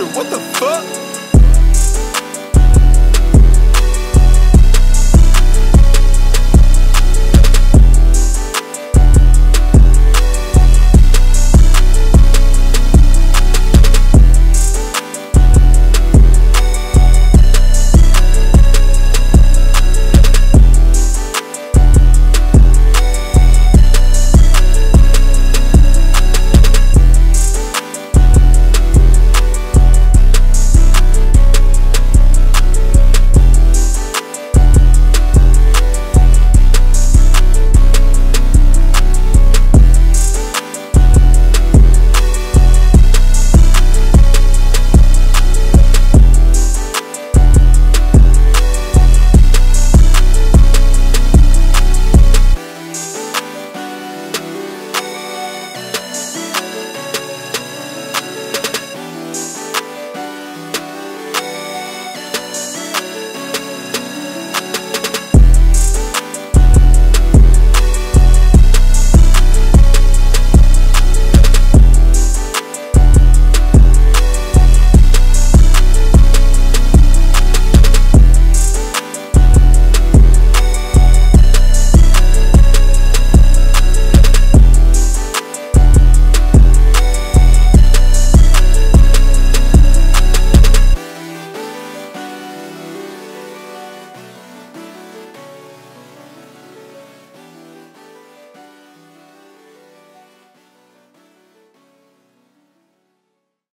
What the fuck?